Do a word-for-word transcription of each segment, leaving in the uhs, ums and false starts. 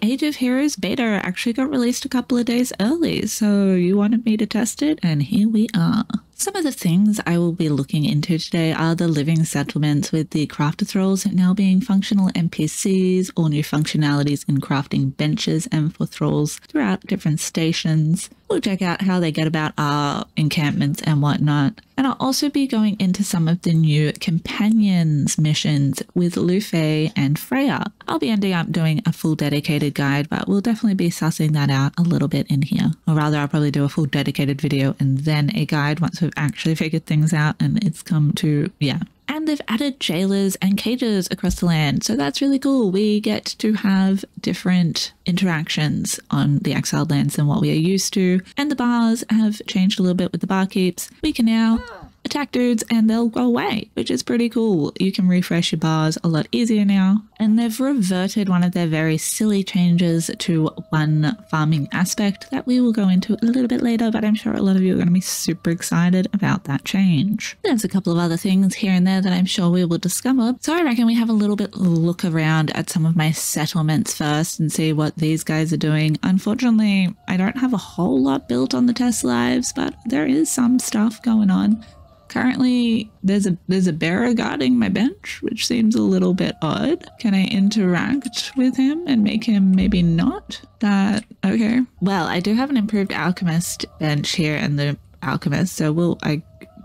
the Age of Heroes beta actually got released a couple of days early, so you wanted me to test it, and here we are. Some of the things I will be looking into today are the living settlements, with the crafter thralls now being functional N P Cs, all new functionalities in crafting benches and for thralls throughout different stations. We'll check out how they get about our encampments and whatnot. And I'll also be going into some of the new companions missions with Lufei and Freya. I'll be ending up doing a full dedicated guide, but we'll definitely be sussing that out a little bit in here. Or rather, I'll probably do a full dedicated video and then a guide once we've actually figured things out and it's come to, yeah. And they've added jailers and cages across the land, so that's really cool. We get to have different interactions on the exiled lands than what we are used to. And the bars have changed a little bit with the barkeeps. We can now attack dudes and they'll go away, which is pretty cool. You can refresh your bars a lot easier now. And they've reverted one of their very silly changes to one farming aspect that we will go into a little bit later, but I'm sure a lot of you are going to be super excited about that change. There's a couple of other things here and there that I'm sure we will discover. So I reckon we have a little bit look around at some of my settlements first and see what these guys are doing. Unfortunately, I don't have a whole lot built on the test lives, but there is some stuff going on. Currently, there's a there's a bearer guarding my bench, which seems a little bit odd. Can I interact with him and make him maybe not? That, okay. Well, I do have an improved alchemist bench here and the alchemist, so we'll, I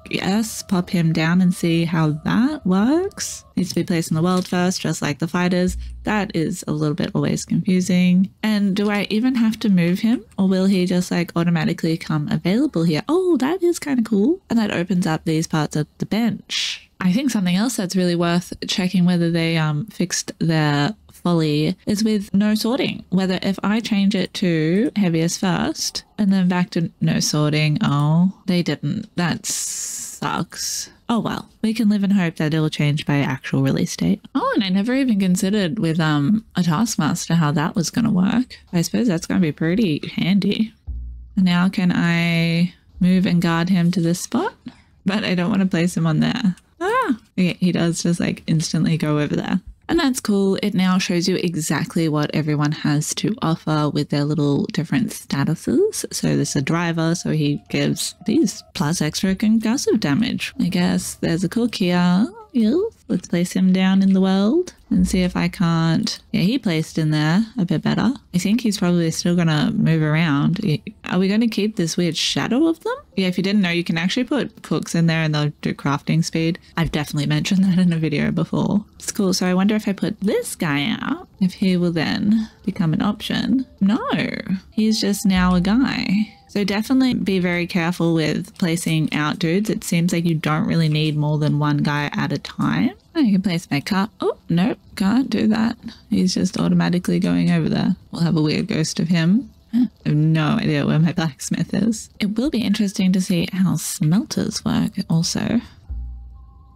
guess, pop him down and see how that works. Needs to be placed in the world first, just like the fighters. That is a little bit always confusing. And do I even have to move him, or will he just like automatically come available here? Oh, that is kind of cool. And that opens up these parts of the bench. I think something else that's really worth checking whether they um fixed their folly is with no sorting. Whether if I change it to heaviest first and then back to no sorting, oh, they didn't. That sucks. Oh well, we can live and hope that it'll change by actual release date. Oh, and I never even considered with um a taskmaster how that was going to work. I suppose that's going to be pretty handy. And now can I move and guard him to this spot? But I don't want to place him on there. Ah, okay, he does just like instantly go over there. And that's cool. It now shows you exactly what everyone has to offer with their little different statuses. So there's a driver, so he gives these plus extra concussive damage. I guess there's a cook here. Let's place him down in the world and see if I can't. Yeah, he placed in there a bit better. I think he's probably still going to move around. Are we going to keep this weird shadow of them? Yeah, if you didn't know, you can actually put cooks in there and they'll do crafting speed. I've definitely mentioned that in a video before. It's cool. So I wonder if I put this guy out, if he will then become an option. No, he's just now a guy. So definitely be very careful with placing out dudes. It seems like you don't really need more than one guy at a time. I can place my cup. Oh, nope, can't do that. He's just automatically going over there. We'll have a weird ghost of him. I have no idea where my blacksmith is. It will be interesting to see how smelters work also.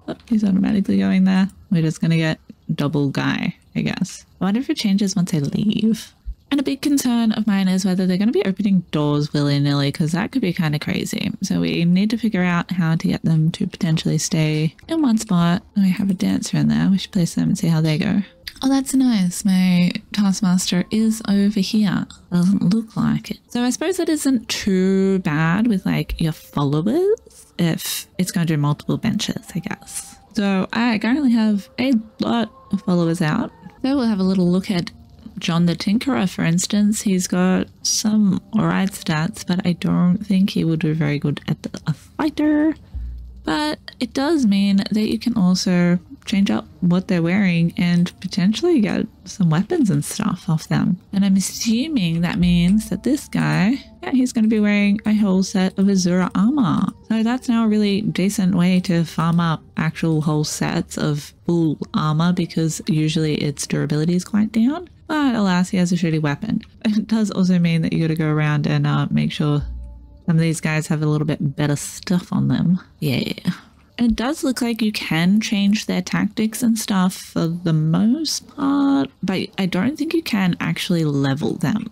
Oh, he's automatically going there. We're just going to get double guy, I guess. I wonder if it changes once I leave. And a big concern of mine is whether they're going to be opening doors willy-nilly, because that could be kind of crazy. So we need to figure out how to get them to potentially stay in one spot. We have a dancer in there. We should place them and see how they go. Oh, that's nice. My taskmaster is over here. Doesn't look like it. So I suppose that isn't too bad with like your followers if it's going to do multiple benches, I guess. So I currently have a lot of followers out. So we'll have a little look at John the Tinkerer, for instance. He's got some alright stats, but I don't think he will do very good at the, a fighter. But it does mean that you can also change up what they're wearing and potentially get some weapons and stuff off them. And I'm assuming that means that this guy, yeah, he's going to be wearing a whole set of Azura armor. So that's now a really decent way to farm up actual whole sets of full armor, because usually its durability is quite down. But alas, he has a shitty weapon. It does also mean that you gotta go around and uh, make sure some of these guys have a little bit better stuff on them. Yeah. It does look like you can change their tactics and stuff for the most part, but I don't think you can actually level them.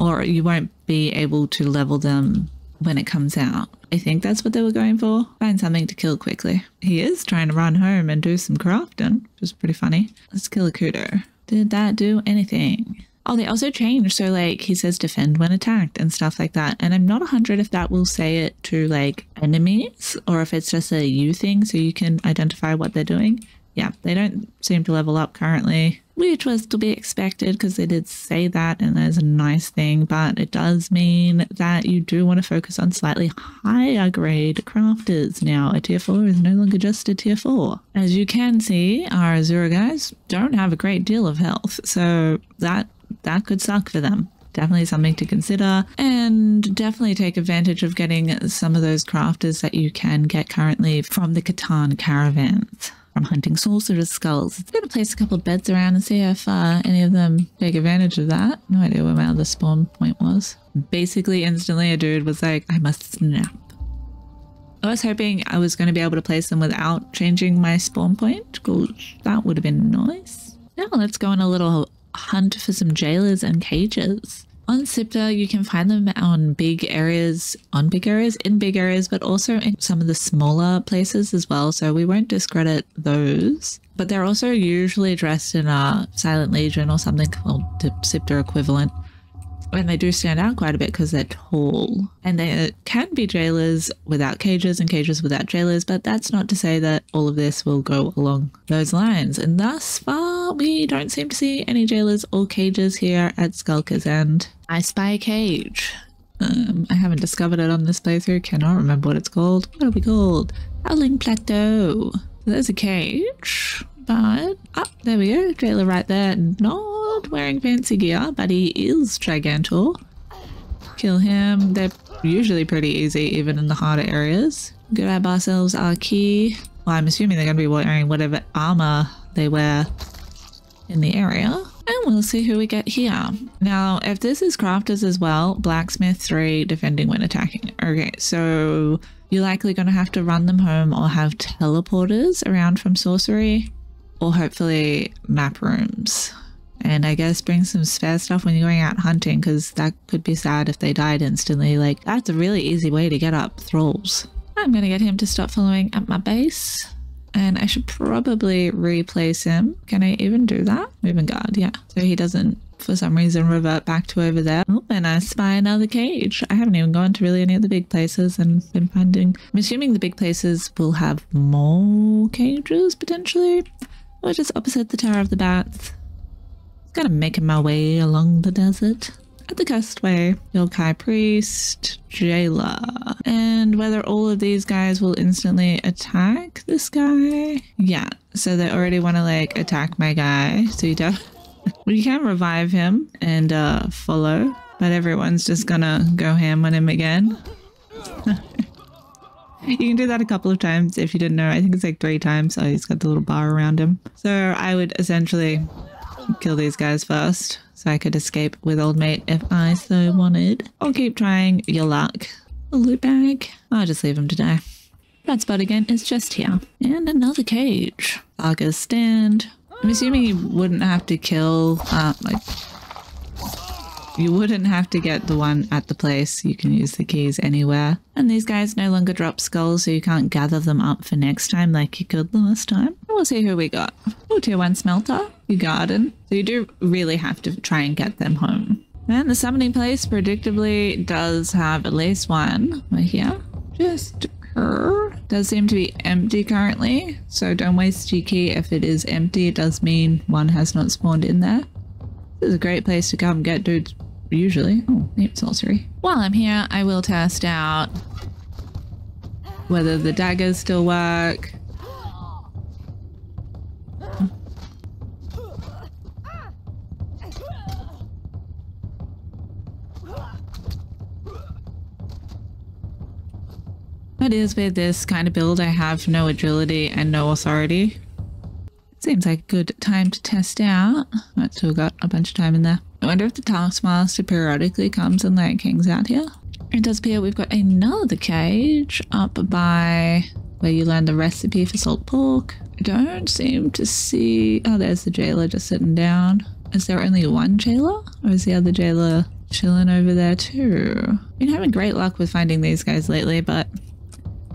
Or you won't be able to level them when it comes out. I think that's what they were going for. Find something to kill quickly. He is trying to run home and do some crafting, which is pretty funny. Let's kill a kudo. Did that do anything? Oh, they also changed. So like he says defend when attacked and stuff like that. And I'm not a hundred if that will say it to like enemies or if it's just a you thing so you can identify what they're doing. Yeah, they don't seem to level up currently, which was to be expected because they did say that and there's a nice thing, but it does mean that you do want to focus on slightly higher grade crafters now. A tier four is no longer just a tier four. As you can see, our Azura guys don't have a great deal of health, so that that could suck for them. Definitely something to consider, and definitely take advantage of getting some of those crafters that you can get currently from the Catan caravans. From hunting sorcerer's skulls. It's going to place a couple of beds around and see if uh, any of them take advantage of that. No idea where my other spawn point was. Basically, instantly a dude was like, I must snap. I was hoping I was going to be able to place them without changing my spawn point, because that would have been nice. Now let's go on a little hunt for some jailers and cages. On Siptah, you can find them on big areas, on big areas, in big areas, but also in some of the smaller places as well. So we won't discredit those. But they're also usually dressed in a Silent Legion or something called the Siptah equivalent. And they do stand out quite a bit because they're tall. And they can be jailers without cages and cages without jailers, but that's not to say that all of this will go along those lines. And thus far, we don't seem to see any jailers or cages here at Skulker's End. I spy a cage. Um, I haven't discovered it on this playthrough. Cannot remember what it's called. What are we called? Howling Plateau. So there's a cage. But, oh, there we go, Jayla right there, not wearing fancy gear, but he is Gigantor. Kill him, they're usually pretty easy, even in the harder areas. Grab ourselves our key. Well, I'm assuming they're going to be wearing whatever armor they wear in the area. And we'll see who we get here. Now, if this is crafters as well, blacksmith three, defending when attacking. Okay, so you're likely going to have to run them home or have teleporters around from sorcery. Or hopefully map rooms. And I guess bring some spare stuff when you're going out hunting, because that could be sad if they died instantly. Like, that's a really easy way to get up thralls. I'm going to get him to stop following at my base. And I should probably replace him. Can I even do that? Moving guard, yeah. So he doesn't, for some reason, revert back to over there. Oh, and I spy another cage. I haven't even gone to really any of the big places and been finding. I'm assuming the big places will have more cages, potentially. We're just opposite the Tower of the Bats. Just kind of making my way along the desert. At the Castway, Yo'Kai Priest, Jayla. And whether all of these guys will instantly attack this guy? Yeah, so they already want to like attack my guy. So you don't. We can revive him and uh, follow, but everyone's just gonna go ham on him again. You can do that a couple of times if you didn't know. I think it's like three times. Oh, he's got the little bar around him. So I would essentially kill these guys first so I could escape with old mate if I so wanted. I'll keep trying. Your luck. A loot bag. I'll just leave him to die. That spot again is just here. And another cage. Argus stand. I'm assuming you wouldn't have to kill, uh, like... You wouldn't have to get the one at the place. You can use the keys anywhere. And these guys no longer drop skulls, so you can't gather them up for next time like you could last time. We'll see who we got. Oh, tier one smelter, your garden. So you do really have to try and get them home. And the summoning place predictably does have at least one. Right here. Just her. Does seem to be empty currently. So don't waste your key if it is empty. It does mean one has not spawned in there. This is a great place to come get dudes, usually. Oh, neat sorcery. While I'm here, I will test out whether the daggers still work. What is with this kind of build? I have no agility and no authority. Seems like a good time to test out. I've still got a bunch of time in there. I wonder if the Taskmaster periodically comes and like hangs out here. It does appear we've got another cage up by where you learn the recipe for salt pork. I don't seem to see... Oh, there's the jailer just sitting down. Is there only one jailer? Or is the other jailer chilling over there too? I've been having great luck with finding these guys lately, but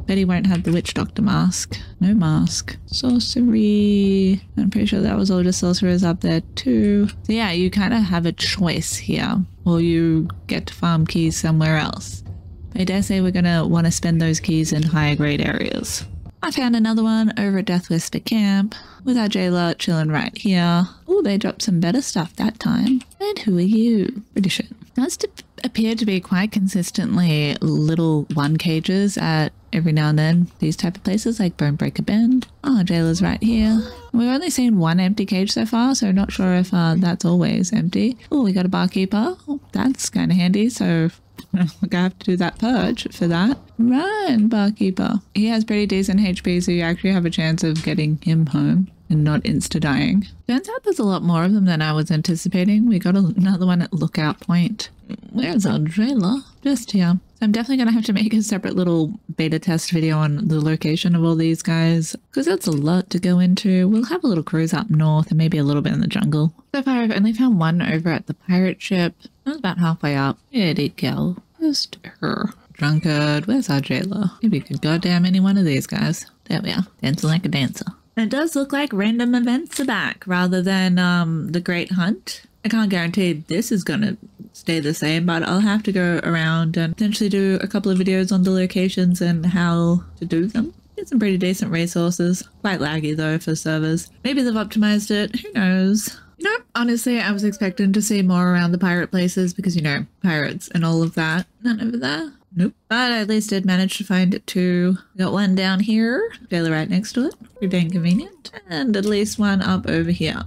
Betty won't have the witch doctor mask. No mask. Sorcery. I'm pretty sure that was all the sorcerers up there too. So yeah, you kind of have a choice here. Or you get farm keys somewhere else. But I dare say we're going to want to spend those keys in higher grade areas. I found another one over at Death Whisper Camp. With our Jayla chilling right here. Oh, they dropped some better stuff that time. And who are you? Pretty sure. That's to appear to be quite consistently little one cages at every now and then these type of places like Bonebreaker Bend. Oh, Jayla's right here. We've only seen one empty cage so far, so not sure if uh, that's always empty. Oh, we got a barkeeper. Oh, that's kind of handy, so I'm gonna have to do that purge for that. Run, barkeeper. He has pretty decent H P, so you actually have a chance of getting him home and not insta-dying. Turns out there's a lot more of them than I was anticipating. We got another one at Lookout Point. Where's our Jayla? Just here. So I'm definitely going to have to make a separate little beta test video on the location of all these guys, because that's a lot to go into. We'll have a little cruise up north and maybe a little bit in the jungle. So far I've only found one over at the pirate ship. I was about halfway up. Here they go. Just her. Drunkard. Where's our Jayla? Maybe you could goddamn any one of these guys. There we are. Dancing like a dancer. It does look like random events are back rather than um, the Great Hunt. I can't guarantee this is going to stay the same, but I'll have to go around and potentially do a couple of videos on the locations and how to do them. Get some pretty decent resources. Quite laggy though for servers. Maybe they've optimized it. Who knows? You know, honestly, I was expecting to see more around the pirate places because, you know, pirates and all of that. None over there. Nope. But I at least did manage to find it too. Got one down here. Jayla right next to it. Pretty dang convenient. And at least one up over here.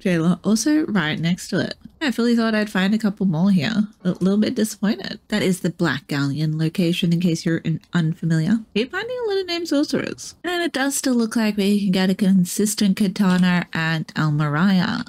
Jayla also right next to it. I fully thought I'd find a couple more here. A little bit disappointed. That is the Black Galleon location in case you're unfamiliar. Keep finding a lot of named sorcerers. And it does still look like we can get a consistent katana at Almaria.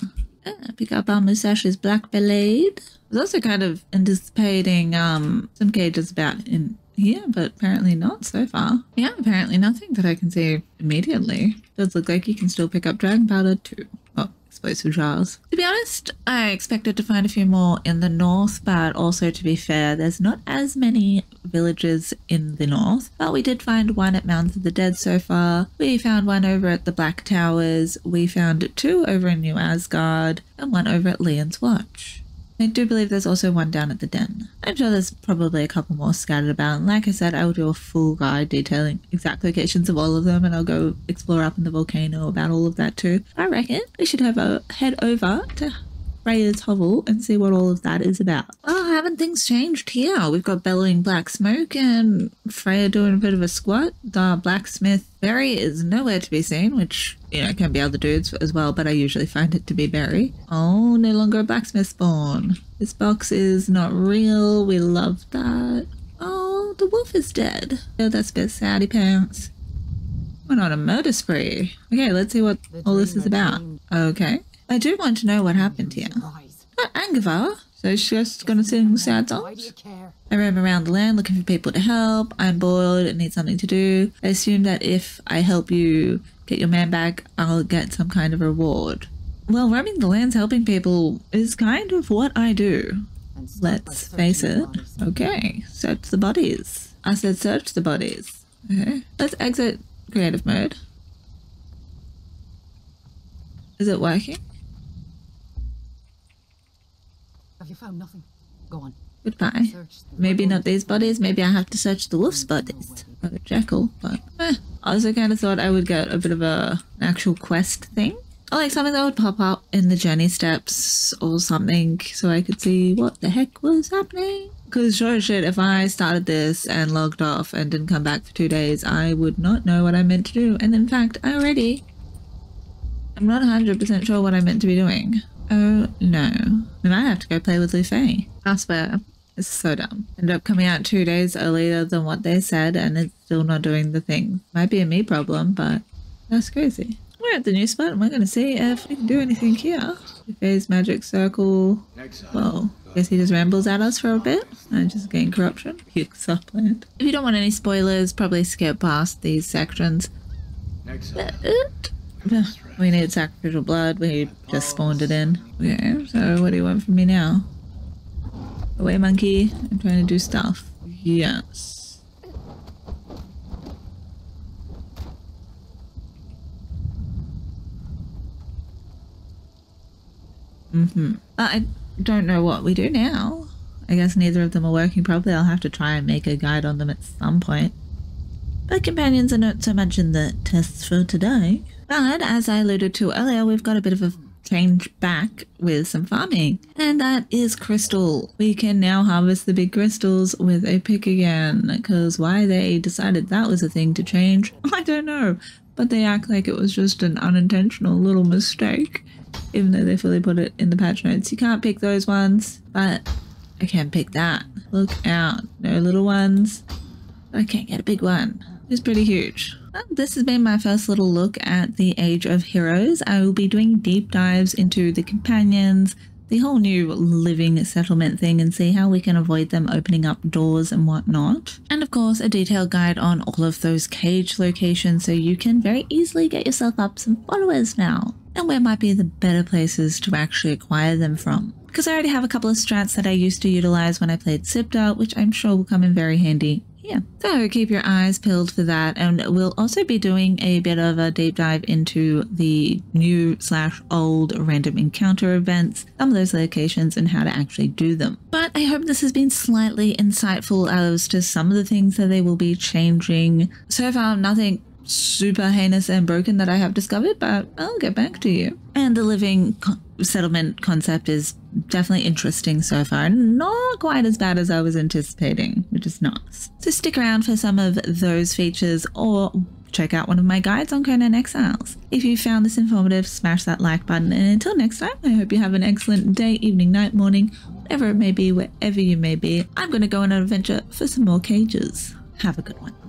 Yeah, pick up our Musashi's Black Ballade. I was also kind of anticipating um, some cages about in here, but apparently not so far. Yeah, apparently nothing that I can see immediately. Does look like you can still pick up dragon powder too. Oh, explosive jars. To be honest, I expected to find a few more in the north, but also to be fair, there's not as many villages in the north, but we did find one at Mounds of the Dead so far. We found one over at the Black Towers. We found two over in New Asgard and one over at Leon's Watch. I do believe there's also one down at the Den. I'm sure there's probably a couple more scattered about, and like I said, I will do a full guide detailing exact locations of all of them, and I'll go explore up in the volcano about all of that too. I reckon we should have a head over to Freya's Hovel and see what all of that is about. Well, haven't things changed here? We've got bellowing black smoke and Freya doing a bit of a squat. The blacksmith Barry is nowhere to be seen, which, you know, can be other dudes as well, but I usually find it to be Barry. Oh, no longer a blacksmith spawn. This box is not real. We love that. Oh, the wolf is dead. Oh, that's a bit saddy pants. We're on a murder spree. Okay, let's see what all this is about. Okay. I do want to know what happened here. Not Anguva. So she's just gonna sing sad songs? I roam around the land looking for people to help. I'm bored and need something to do. I assume that if I help you get your man back, I'll get some kind of reward. Well, roaming the lands helping people is kind of what I do. Let's face it. Okay, search the bodies. I said search the bodies. Okay, let's exit creative mode. Is it working? You found nothing. Go on. Goodbye. Maybe not these bodies. Maybe I have to search the wolf's bodies. Or the jackal. But eh. I also kind of thought I would get a bit of a, an actual quest thing. Or like something that would pop up in the journey steps or something. So I could see what the heck was happening. Because sure as shit, if I started this and logged off and didn't come back for two days, I would not know what I meant to do. And in fact, I already... I'm not one hundred percent sure what I meant to be doing. Oh no. We might have to go play with Lufei. I swear, it's so dumb. Ended up coming out two days earlier than what they said and it's still not doing the thing. Might be a me problem, but that's crazy. We're at the new spot and we're going to see if we can do anything here. Lufei's magic circle. Well, I guess he just rambles at us for a bit. I just gain corruption. You supplant. If you don't want any spoilers, probably skip past these sections. But we need sacrificial blood, we just spawned it in. Okay, so what do you want from me now? Away monkey, I'm trying to do stuff. Yes. Mm-hmm. I don't know what we do now. I guess neither of them are working properly. I'll have to try and make a guide on them at some point. But companions are not so much in the tests for today. But as I alluded to earlier, we've got a bit of a change back with some farming, and that is crystal. We can now harvest the big crystals with a pick again, because why they decided that was a thing to change, I don't know, but they act like it was just an unintentional little mistake, even though they fully put it in the patch notes. You can't pick those ones, but I can pick that. Look out, no little ones. I can't get a big one. It's pretty huge. Well, this has been my first little look at the Age of Heroes. I will be doing deep dives into the companions, the whole new living settlement thing, and see how we can avoid them opening up doors and whatnot. And of course, a detailed guide on all of those cage locations so you can very easily get yourself up some followers now, and where might be the better places to actually acquire them from. Because I already have a couple of strats that I used to utilize when I played Siptah, which I'm sure will come in very handy. Yeah, so keep your eyes peeled for that, and we'll also be doing a bit of a deep dive into the new slash old random encounter events, some of those locations and how to actually do them. But I hope this has been slightly insightful as to some of the things that they will be changing. So far, nothing super heinous and broken that I have discovered, but I'll get back to you. And the living co settlement concept is definitely interesting so far, not quite as bad as I was anticipating, which is nice. So stick around for some of those features, or check out one of my guides on Conan Exiles. If you found this informative, smash that like button, and until next time, I hope you have an excellent day, evening, night, morning, whatever it may be, wherever you may be. I'm going to go on an adventure for some more cages. Have a good one.